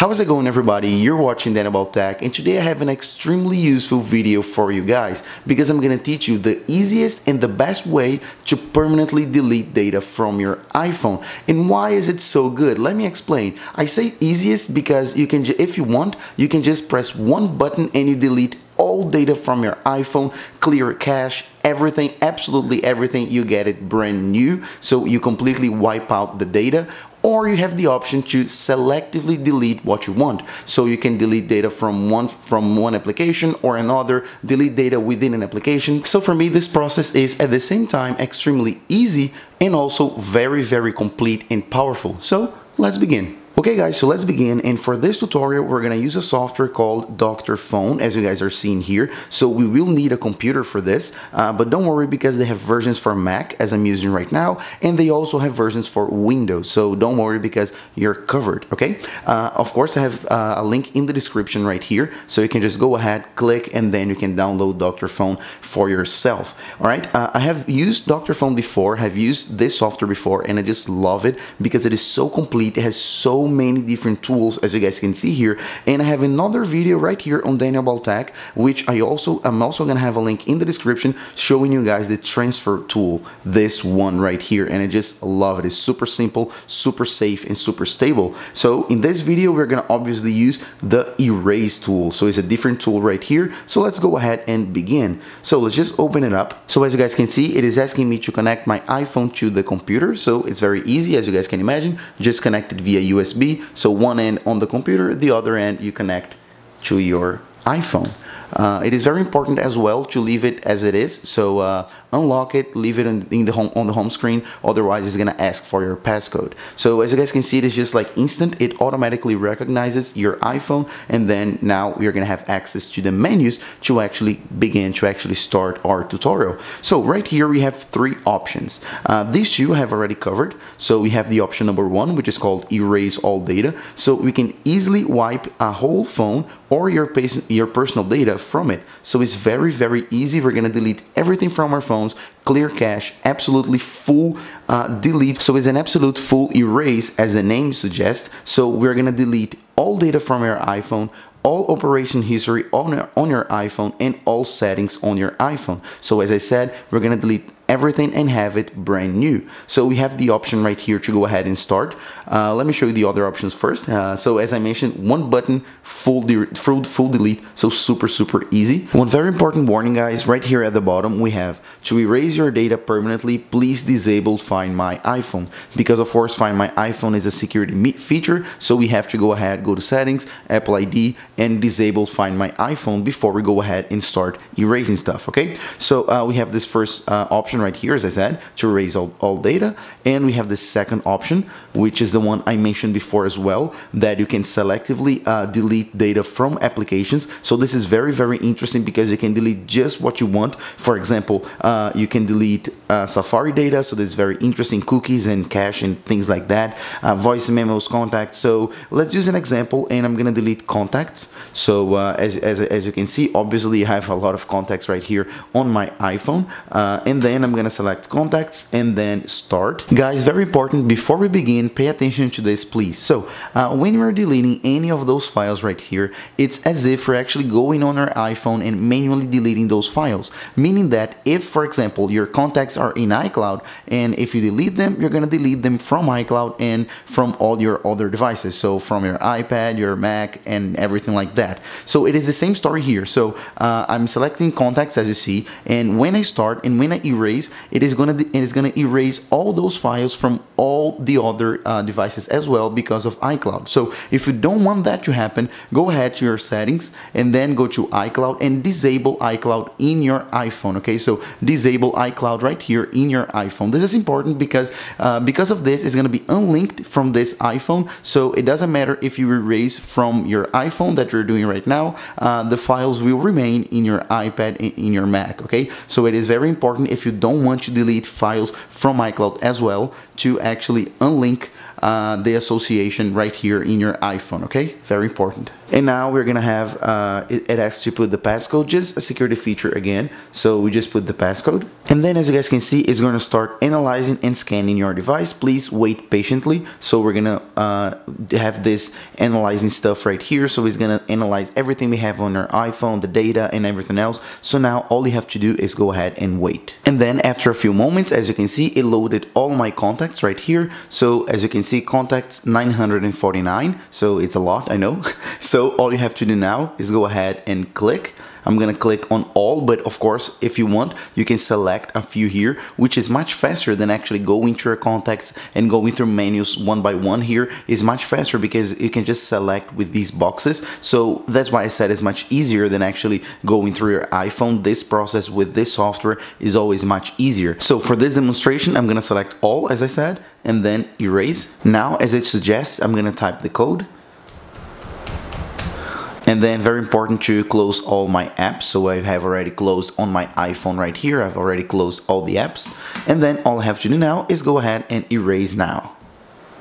How's it going, everybody? You're watching Daniel About Tech, and today I have an extremely useful video for you guys because I'm gonna teach you the easiest and the best way to permanently delete data from your iPhone. And why is it so good? Let me explain. I say easiest because you can, if you want, you can just press one button and you delete all data from your iPhone, clear cache, everything, absolutely everything. You get it brand new, so you completely wipe out the data. Or you have the option to selectively delete what you want. So you can delete data from one application or another, delete data within an application. So for me, this process is at the same time extremely easy and also very, very complete and powerful. So let's begin. Okay guys, so let's begin, and for this tutorial we're gonna use a software called Dr.Fone, as you guys are seeing here. So we will need a computer for this, but don't worry because they have versions for Mac, as I'm using right now, and they also have versions for Windows, so don't worry because you're covered, okay? Of course I have a link in the description right here, so you can just go ahead, click, and then you can download Dr.Fone for yourself. Alright, I have used Dr.Fone before, have used this software before, and I just love it because it is so complete, it has so many different tools, as you guys can see here. And I have another video right here on Daniel About Tech, which I'm also gonna have a link in the description showing you guys the transfer tool, this one right here, and I just love it. It's super simple, super safe, and super stable. So in this video we're gonna obviously use the erase tool, so it's a different tool right here. So let's go ahead and begin. So let's just open it up. So as you guys can see, it is asking me to connect my iPhone to the computer, so it's very easy, as you guys can imagine, just connect it via USB. So one end on the computer, the other end you connect to your iPhone. It is very important as well to leave it as it is, so unlock it, leave it on the home screen, otherwise it's gonna ask for your passcode. So as you guys can see, it is just like instant, it automatically recognizes your iPhone, and then now we're gonna have access to the menus to actually begin to actually start our tutorial. So right here we have three options. These two I have already covered, so we have the option number one, which is called erase all data, so we can easily wipe a whole phone or your personal data from it. So it's very, very easy. We're gonna delete everything from our phones, clear cache, absolutely full delete. So it's an absolute full erase, as the name suggests. So we're gonna delete all data from your iPhone, all operation history on your iPhone, and all settings on your iPhone. So as I said, we're gonna delete everything and have it brand new. So we have the option right here to go ahead and start. Let me show you the other options first. So as I mentioned, one button, full delete, so super, super easy. One very important warning, guys, right here at the bottom, we have to erase your data permanently, please disable Find My iPhone, because of course Find My iPhone is a security feature, so we have to go ahead, go to settings, Apple ID, and disable Find My iPhone before we go ahead and start erasing stuff, okay? So we have this first option right here, as I said, to erase all data, and we have the second option, which is the one I mentioned before as well, that you can selectively delete data from applications. So this is very, very interesting because you can delete just what you want. For example, you can delete Safari data, so this is very interesting, cookies and cache and things like that, voice memos, contacts. So let's use an example, and I'm gonna delete contacts. So as you can see, obviously I have a lot of contacts right here on my iPhone, and then I'm gonna select contacts and then start. Guys, very important, before we begin, pay attention to this please. So when you're deleting any of those files right here, it's as if we're actually going on our iPhone and manually deleting those files, meaning that if, for example, your contacts are in iCloud, and if you delete them, you're gonna delete them from iCloud and from all your other devices, so from your iPad, your Mac, and everything like that. So it is the same story here. So I'm selecting contacts, as you see, and when I start and when I erase, it is gonna erase all those files from all the other devices as well because of iCloud. So if you don't want that to happen, go ahead to your settings and then go to iCloud and disable iCloud in your iPhone. Okay, so disable iCloud right here in your iPhone. This is important because of this, it's gonna be unlinked from this iPhone. So it doesn't matter if you erase from your iPhone that you're doing right now, the files will remain in your iPad, in your Mac. Okay, so it is very important if you don't want to delete files from iCloud as well to actually unlink the association right here in your iPhone, okay? Very important. And now we're gonna have, it asks to put the passcode, just a security feature again. So we just put the passcode. And then as you guys can see, it's gonna start analyzing and scanning your device. Please wait patiently. So we're gonna have this analyzing stuff right here. So it's gonna analyze everything we have on our iPhone, the data and everything else. So now all you have to do is go ahead and wait. And then after a few moments, as you can see, it loaded all my contacts right here. So as you can see, contacts 949. So it's a lot, I know. So all you have to do now is go ahead and click. I'm gonna click on all, but of course, if you want, you can select a few here, which is much faster than actually going through your contacts and going through menus one by one. Here is much faster because you can just select with these boxes. So that's why I said it's much easier than actually going through your iPhone. This process with this software is always much easier. So for this demonstration, I'm gonna select all, as I said, and then erase. Now, as it suggests, I'm gonna type the code. And then very important to close all my apps. So I have already closed on my iPhone right here. I've already closed all the apps. And then all I have to do now is go ahead and erase now.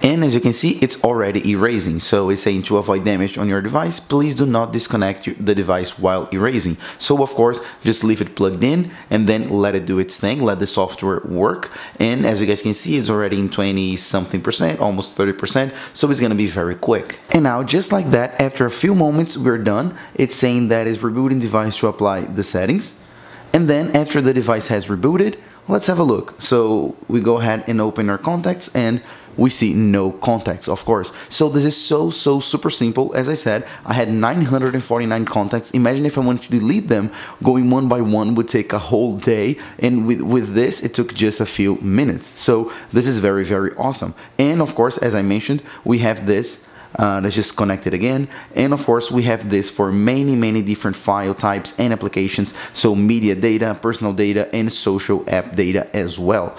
And as you can see, it's already erasing. So it's saying to avoid damage on your device, please do not disconnect the device while erasing. So of course, just leave it plugged in and then let it do its thing, let the software work. And as you guys can see, it's already in 20-something%, almost 30%. So it's gonna be very quick. And now just like that, after a few moments, we're done. It's saying that it's rebooting device to apply the settings. And then after the device has rebooted, let's have a look. So we go ahead and open our contacts and we see no contacts, of course. So this is so super simple. As I said, I had 949 contacts. Imagine if I wanted to delete them, going one by one would take a whole day. And with this, it took just a few minutes. So this is very, very awesome. And of course, as I mentioned, we have this. Let's just connect it again. And of course, we have this for many different file types and applications. So media data, personal data, and social app data as well.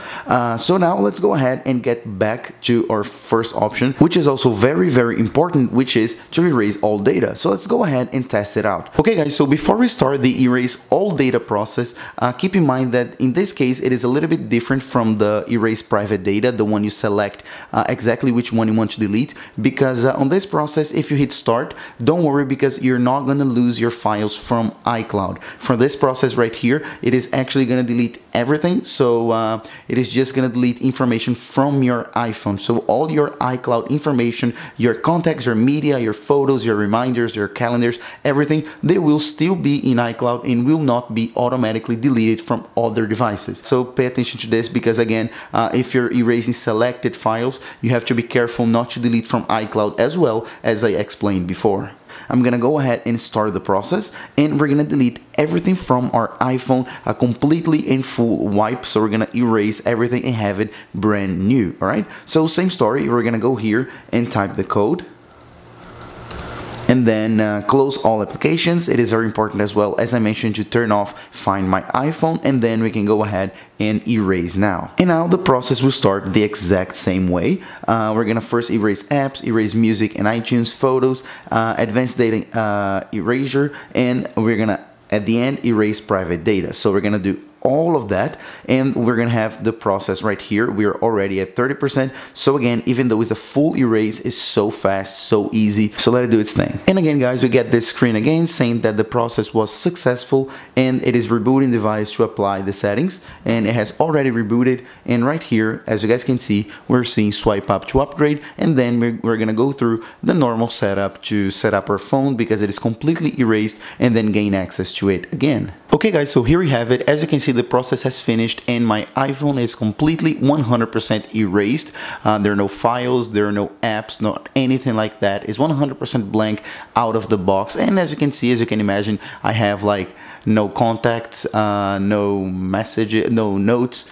So now let's go ahead and get back to our first option, which is also very important, which is to erase all data. So let's go ahead and test it out. Okay guys, so before we start the erase all data process, keep in mind that in this case, it is a little bit different from the erase private data, the one you select exactly which one you want to delete, because on this process, if you hit start, don't worry because you're not gonna lose your files from iCloud. For this process right here, it is actually gonna delete everything. So it is just gonna delete information from your iPhone. So all your iCloud information, your contacts, your media, your photos, your reminders, your calendars, everything, they will still be in iCloud and will not be automatically deleted from other devices. So pay attention to this because again, if you're erasing selected files, you have to be careful not to delete from iCloud as well as I explained before. I'm gonna go ahead and start the process and we're gonna delete everything from our iPhone, a completely and full wipe. So we're gonna erase everything and have it brand new, all right? So same story, we're gonna go here and type the code. And then close all applications. It is very important as well, as I mentioned, to turn off Find My iPhone, and then we can go ahead and erase now. And now the process will start the exact same way. We're gonna first erase apps, erase music and iTunes, photos, advanced data erasure, and we're gonna, at the end, erase private data. So we're gonna do all of that and we're gonna have the process right here. We're already at 30%. So again, even though it's a full erase, it's so fast, so easy. So let it do its thing. And again, guys, we get this screen again saying that the process was successful and it is rebooting device to apply the settings, and it has already rebooted. And right here, as you guys can see, we're seeing swipe up to upgrade, and then we're gonna go through the normal setup to set up our phone because it is completely erased and then gain access to it again. Okay guys, so here we have it. As you can see, the process has finished and my iPhone is completely 100% erased. There are no files, there are no apps, not anything like that. It's 100% blank out of the box. And as you can see, as you can imagine, I have like no contacts, no messages, no notes,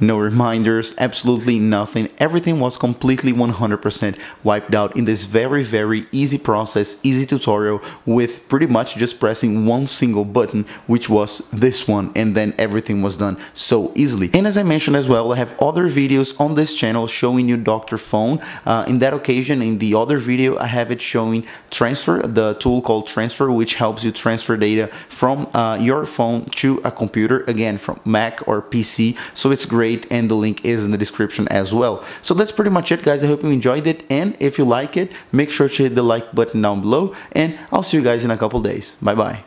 no reminders, absolutely nothing. Everything was completely 100% wiped out in this very easy process, easy tutorial with pretty much just pressing one single button, which was this one, and then everything was done so easily. And as I mentioned as well, I have other videos on this channel showing you Dr.Fone. In that occasion, in the other video, I have it showing transfer, the tool called transfer, which helps you transfer data from your phone to a computer, again, from Mac or PC. So it's great great, and the link is in the description as well. So that's pretty much it, guys. I hope you enjoyed it, and if you like it, make sure to hit the like button down below, and I'll see you guys in a couple days. Bye bye.